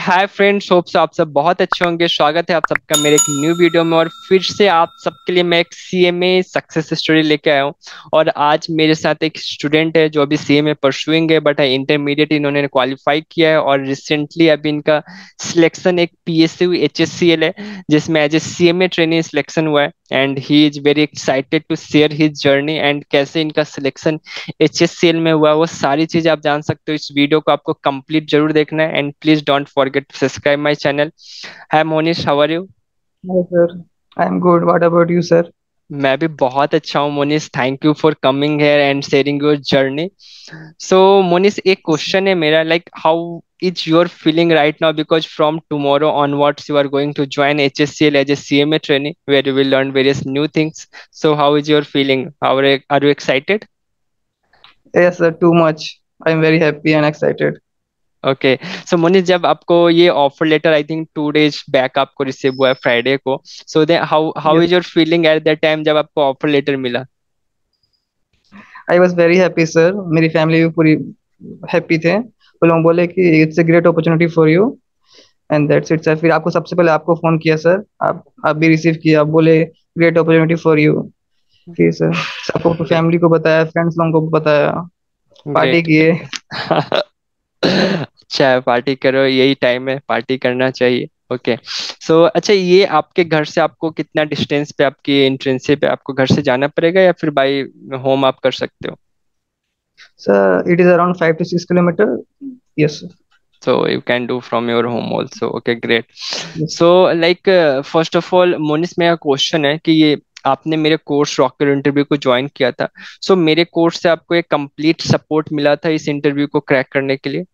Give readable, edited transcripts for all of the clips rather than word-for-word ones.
Hi friends, hope से आप सब बहुत अच्छे होंगे। स्वागत है आप सबका मेरे एक न्यू वीडियो में और फिर से आप सबके लिए मैं एक सीएमए सक्सेस स्टोरी लेके आया हूँ। और आज मेरे साथ एक स्टूडेंट है जो अभी सीएमए परसुइंग है, बट इंटरमीडिएट इन्होंने क्वालिफाई किया है और रिसेंटली अभी इनका सिलेक्शन एक पीएससी एचएससीएल है जिसमें as a CMA trainee selection हुआ है। And he is very excited to share his journey and कैसे इनका सिलेक्शन एचएससीएल में हुआ, वो सारी चीजें आप जान सकते हो। इस वीडियो को आपको कंप्लीट जरूर देखना है and please don't forget to subscribe my channel. Hi Monish, how are you? Hi sir, I am good, what about you sir? मैं भी बहुत अच्छा हूँ Monish, thank you for coming here and sharing your journey. So Monish, एक question है मेरा, like how is your feeling right now because from tomorrow onwards you are going to join HSCL as a CMA trainee where you will learn various new things. So how is your feeling? Are you excited? Yes sir, too much. I'm very happy and excited. Okay so Monish, जब आपको ये offer letter I think 2 days back आपको receive हुआ है Friday को, so then how is your feeling at that time जब आपको offer letter मिला? I was very happy sir, मेरी फैमिली भी पूरी हैप्पी थे। वो लोग बोले कि it's a great opportunity for you and that's it sir. फिर आपको सबसे पहले आपको फोन किया सर, आप भी रिसीव किया, आप बोले ग्रेट अपॉर्चुनिटी फॉर यू। फिर सर सबको, फैमिली को बताया, फ्रेंड्स लोगों को बताया, पार्टी किए। अच्छा है, पार्टी करो, यही टाइम है, पार्टी करना चाहिए। ओके सो अच्छा, ये आपके घर से आपको कितना डिस्टेंस पे आपकी इंटर्नशिप है? आपको घर से जाना पड़ेगा या फिर बाय होम आप कर सकते हो? Sir it is around 5 to 6 kilometre. Yes sir, so you can do from your home also. Okay great. So like first of all Monish, मेरा क्वेश्चन है कि ये आपने मेरे कोर्स रॉकर इंटरव्यू को ज्वाइन किया था, सो मेरे कोर्स से आपको एक कंप्लीट सपोर्ट मिला था इस इंटरव्यू को क्रैक करने के लिए?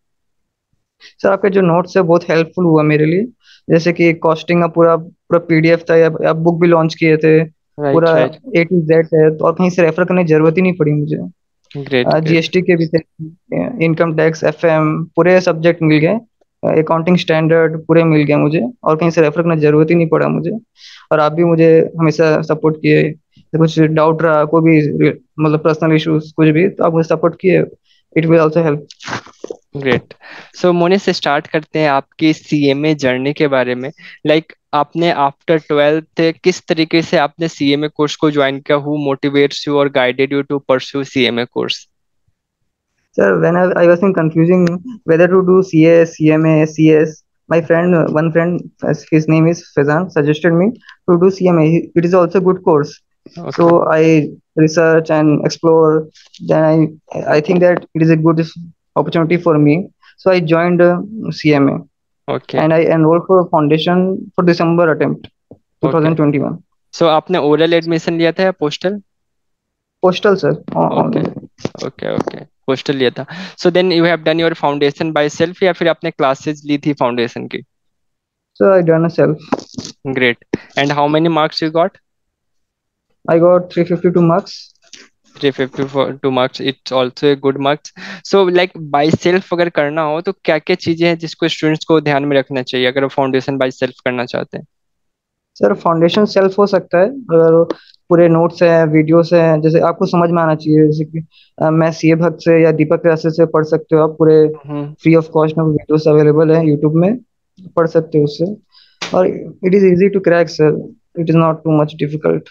सर आपके जो नोट्स है बहुत हेल्पफुल हुआ मेरे लिए, जैसे कि कॉस्टिंग का पूरा पीडीएफ था, या बुक भी लॉन्च किए थे, पूरा ए टू जेड है, तो और कहीं से रेफर करने की जरूरत ही नहीं पड़ी मुझे। जीएसटी के भी थे, इनकम टैक्स, एफएम, पूरे सब्जेक्ट मिल गए, अकाउंटिंग स्टैंडर्ड पूरे मिल गए मुझे और कहीं से रेफर करने की जरूरत ही नहीं पड़ा मुझे। और आप भी मुझे हमेशा सपोर्ट किए, कुछ डाउट रहा, कोई भी मतलब पर्सनल इश्यूज कुछ भी, तो आप मुझे सपोर्ट किए, it will also help. Great. So Monish, start करते हैं आपकी सीएमए जर्नी के बारे में, लाइक आपने आफ्टर 12th किस तरीके से आपने सीएमए कोर्स को ज्वाइन किया, हु मोटिवेट्स यू और guided you to pursue CMA course? Sir, when I was in confusing whether to do CA, CMA, CS, my friend, one friend, his name is Faizan, suggested me to do CMA. It is also a good course. Okay. So I research and explore. Then I think that it is a good opportunity for me. So I joined CMA. Okay. And I enrolled for foundation for December attempt, 2021. Okay. So आपने oral admission लिया था या postal? Postal sir. Okay. Okay. Okay. Postal लिया था। So then you have done your foundation by self या फिर आपने classes ली थी फाउंडेशन की? So I done self. Great. And how many marks you got? I got 352 marks. 352 marks, it's also a good marks. So like by self अगर करना हो तो क्या क्या चीजें हैं जिसको स्टूडेंट्स को ध्यान में रखना चाहिए अगर वो फाउंडेशन बाय सेल्फ करना चाहते हैं? सर फाउंडेशन सेल्फ हो सकता है, अगर पूरे नोट्स हैं, वीडियोस हैं, जैसे आपको समझ में आना चाहिए, जैसे कि मैं सीए भक्त से या दीपक क्लासे से पढ़ सकते हो आप, पूरे फ्री ऑफ कॉस्ट में वीडियोस अवेलेबल है यूट्यूब में, पढ़ सकते हो उससे, और it is easy to crack sir, it is not too much difficult.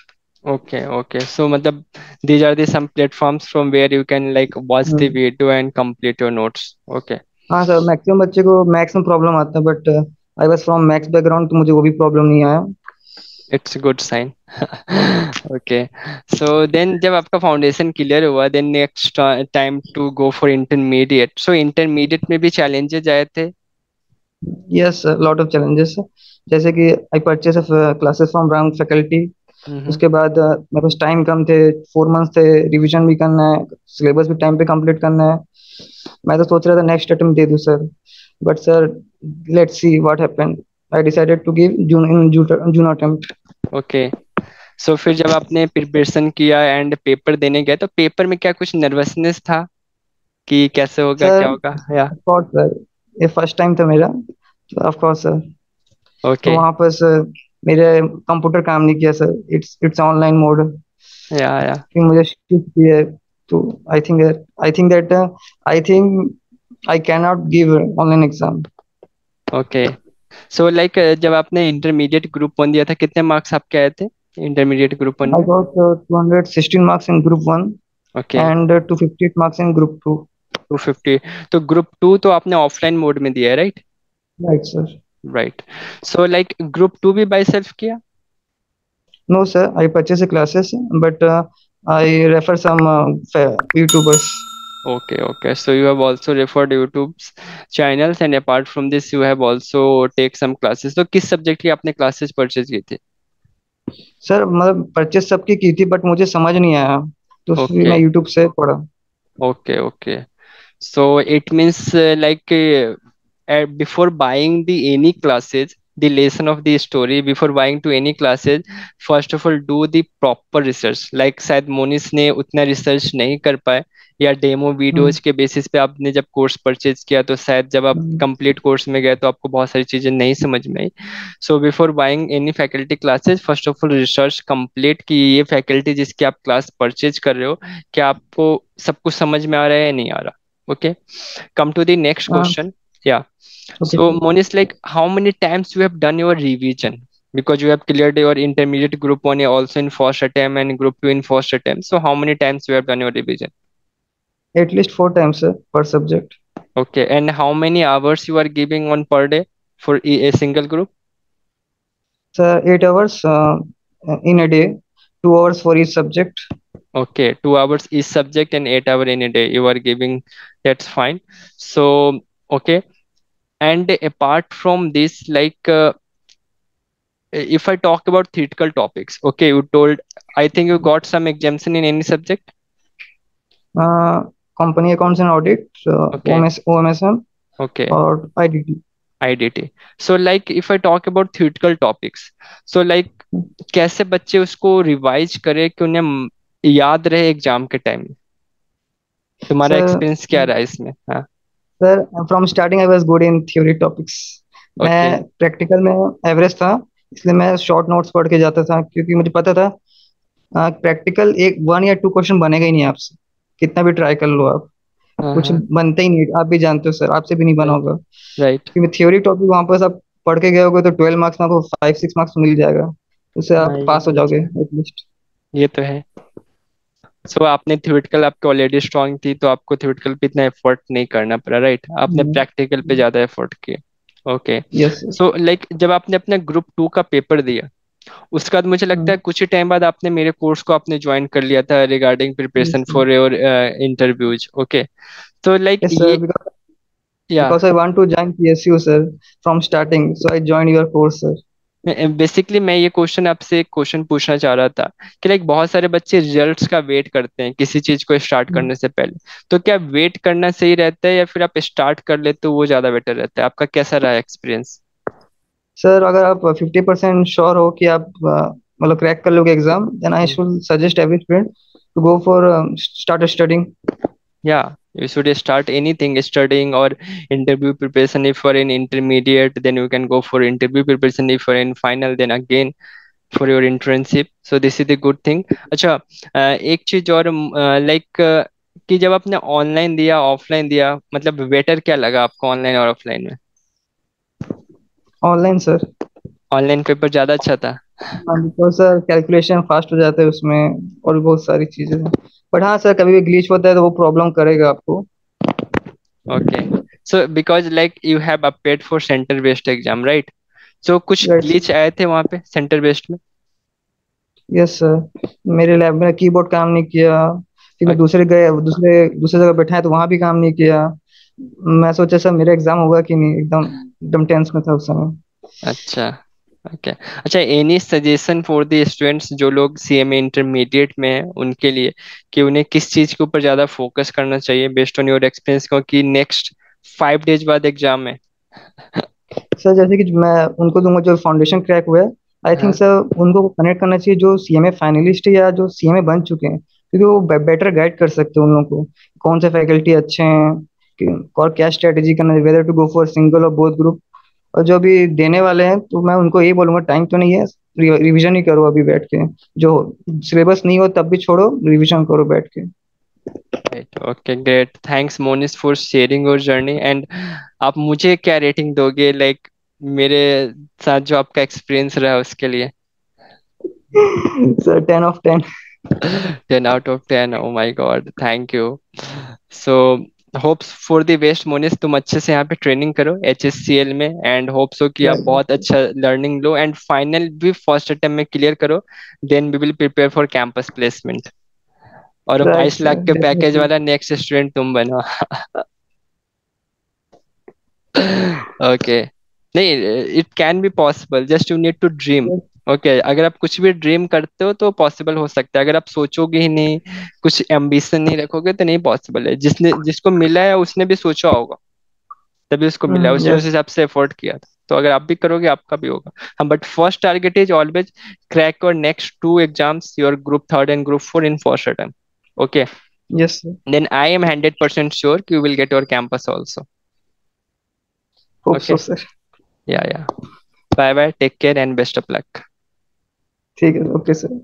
Okay okay, so मतलब these are the some platforms from where you can like watch the video and complete your notes. Okay हाँ sir, maximum बच्चे को maths में problem आता है, but I was from maths background तो मुझे वो भी प्रॉब्लम नहीं आया। It's good sign. Okay so then जब आपका फाउंडेशन क्लियर हुआ, then next time to go for intermediate, so intermediate में भी चैलेंजेस आए थे? यस लॉट ऑफ चैलेंजेस, जैसे कि I purchase of classes from wrong faculty, उसके बाद मेरे पास टाइम कम थे, 4 months थे, रिविजन भी करना है, सिलेबस भी टाइम पे कंप्लीट करना है। मैं तो सोच रहा था नेक्स्ट अटेम्प्ट दे दूं sir, but sir let's see what happened, I decided to give June attempt. Okay so फिर जब आपने प्रिपरेशन किया एंड पेपर देने गए तो पेपर में क्या कुछ नर्वसनेस था कि कैसे होगा क्या होगा? या ऑफ कोर्स सर, ये फर्स्ट टाइम था मेरा, ऑफ कोर्स सर। ओके वहां पर सर मेरे कंप्यूटर काम नहीं किया सर, इट्स ऑनलाइन मोड, या कि मुझे शिफ्ट किया, तो I think I can not give online exam. Okay so like जब आपने इंटरमीडिएट ग्रुप वन दिया था कितने मार्क्स आपके आए थे intermediate group one? I got 216 marks in group one and 258 marks in group two. 250. तो ग्रुप टू तो आपने ऑफलाइन मोड में दिया है right? Right sir. Right. So like group two भी बाय सेल्फ किया? No sir, I purchase classes but I refer some YouTubers. Okay, okay. So you have also referred YouTube's channels, and apart from this, you have also take some classes. So किस subject की आपने classes purchase की थी? Sir, मतलब purchase सबकी की थी, but मुझे समझ नहीं आया, तो okay. मैं YouTube से पढ़ा. Okay, okay. So it means like before buying the any classes, the lesson of the story before buying to any classes, first of all do the proper research. Like शायद मोनिश ने उतना research नहीं कर पाए या demo videos के basis पे आपने जब कोर्स परचेज किया तो शायद जब आप कंप्लीट कोर्स में गए तो आपको बहुत सारी चीजें नहीं समझ में आई. So before buying any faculty classes first of all research complete कि ये फैकल्टी जिसकी आप क्लास परचेज कर रहे हो क्या आपको सब कुछ समझ में आ रहा है या नहीं आ रहा. Okay, come to the next question. Yeah. Okay. So Monish, like how many times you have done your revision? Because you have cleared your intermediate group one also in first attempt and group two in first attempt. So how many times you have done your revision? At least 4 times, sir, per subject. Okay. And how many hours you are giving on per day for a single group? Sir, 8 hours in a day, 2 hours for each subject. Okay, 2 hours each subject and 8 hours in a day you are giving. That's fine. So okay, and apart from this, like if I talk about theoretical topics, okay, you told I think you got some exemption in any subject. Company accounts and audit, okay. OMSM, okay, or IDT. IDT. So like if I talk about theoretical topics, so like कैसे बच्चे उसको revise करें कि उन्हें याद रहे exam के time में. तुम्हारा experience क्या रहा इसमें? हाँ. Sir, from starting I was good in theory topics. Okay. मैं प्रैक्टिकल में एवरेज था इसलिए मैं शॉर्ट नोट्स पढ़ के जाता था क्योंकि मुझे पता था प्रैक्टिकल एक 1 या 2 क्वेश्चन बनेगा ही नहीं आपसे कितना भी ट्राई कर लो आप. कुछ बनते ही नहीं, आप भी जानते हो सर, आपसे भी नहीं बना होगा राइट. क्योंकि थियोरी टॉपिक वहां पर आप पढ़ के गए होगे तो 12 मार्क्स में आपको 5-6 मार्क्स मिल जाएगा, उससे आप पास हो जाओगे एटलीस्ट. ये तो है. So, आपने theoretical आपके ऑलरेडी स्ट्रांग थी तो आपको theoretical पे इतना एफर्ट नहीं करना पड़ा राइट. आपने प्रैक्टिकल पे ज्यादा एफर्ट किया. ओके सो लाइक जब आपने अपना ग्रुप टू का पेपर दिया उसके बाद मुझे लगता है कुछ ही टाइम बाद आपने मेरे कोर्स को आपने ज्वाइन कर लिया था regarding preparation for your interviews. Okay तो like because I want to join PSU sir from starting, so I joined your course sir. Basically मैं ये क्वेश्चन आपसे पूछना चाह रहा था कि लाइक बहुत सारे बच्चे रिजल्ट्स का वेट करते हैं किसी चीज को स्टार्ट करने से पहले, तो क्या वेट करना सही रहता है या फिर आप स्टार्ट कर लेते हो वो ज्यादा बेटर रहता है? आपका कैसा रहा एक्सपीरियंस? सर अगर आप 50% श्योर हो कि आप मतलब क्रैक कर लोगे exam then I should suggest every student to go for start studying. या you should start anything, studying or interview preparation if for an intermediate, then you can go for interview preparation if for an final, then again for your internship. So this is the good thing. अच्छा एक चीज और like कि जब आपने online दिया offline दिया मतलब बेटर क्या लगा आपको ऑनलाइन और ऑफलाइन में? Online sir. ऑनलाइन पेपर ज्यादा अच्छा था. तो सर कैलकुलेशन फास्ट हो जाता है उसमें और बहुत सारी चीजें हैं बट हाँ सर कभी भी ग्लिच होता है तो वो प्रॉब्लम करेगा आपको. Okay so because like you have appeared for centre based exam right. So कुछ ग्लिच आए थे वहाँ पे सेंटर बेस्ड में? यस सर, मेरे लैब में कीबोर्ड काम नहीं किया फिर मैं दूसरे जगह बैठा है तो वहाँ भी काम नहीं किया. मैं सोचा सर मेरा एग्जाम होगा कि नहीं, एकदम टेंस में था उस समय. अच्छा ओके अच्छा any suggestion for the students जो लोग सीएमए इंटरमीडिएट में हैं उनके लिए कि उन्हें किस चीज के ऊपर ज्यादा फोकस करना चाहिए बेस्ड ऑन योर एक्सपीरियंस क्योंकि नेक्स्ट 5 डेज बाद एग्जाम है? सर जैसे कि मैं उनको दूंगा जो फाउंडेशन क्रैक हुआ है आई थिंक सर उनको कनेक्ट करना चाहिए जो सीएमए फाइनलिस्ट या जो सीएमए बन चुके हैं क्योंकि वो बेटर गाइड कर सकते हैं उन लोगों को कौन से फैकल्टी अच्छे हैं और क्या स्ट्रेटेजी करना है whether to go for single और बोथ ग्रुप. और जो अभी देने वाले हैं तो मैं उनको यही बोलूंगा टाइम तो नहीं है, रिवीजन ही करो अभी बैठ के. जो सिलेबस नहीं हो तब भी छोड़ो, रिवीजन करो बैठ के. Right. Okay, great. Thanks Monish for sharing your journey. And आप मुझे क्या रेटिंग दोगे like मेरे साथ जो आपका एक्सपीरियंस रहा उसके लिए? Sir, 10 out of 10. 10 out of 10. Oh my God. Thank you. So hopes for the best Monish. तुम अच्छे से यहाँ पे ट्रेनिंग करो HSCL में एंड होप्स हो कि आप बहुत अच्छा लर्निंग लो एंड फाइनल भी फर्स्ट अटेम्प्ट में क्लियर करो. Then we will prepare for campus placement. और 22 लाख के पैकेज वाला नेक्स्ट स्टूडेंट तुम बनो. ओके. नहीं, it can be possible, just you need to dream. Okay, अगर आप कुछ भी ड्रीम करते हो तो पॉसिबल हो सकता है. अगर आप सोचोगे ही नहीं, कुछ एम्बिशन नहीं रखोगे तो नहीं पॉसिबल है. जिसने जिसको मिला है उसने भी सोचा होगा तभी उसको मिला है, उसने उस हिसाब से एफर्ट किया था. तो अगर आप भी करोगे आपका भी होगा. हाँ, but first target is always crack your next 2 exams, your group 3rd and group 4 in first attempt. Okay. Yes, sir. Then I am 100% sure you will get your campus also. Hope okay. So, sir. Yeah, yeah. Bye bye. Take care and best of luck. Okay, sir.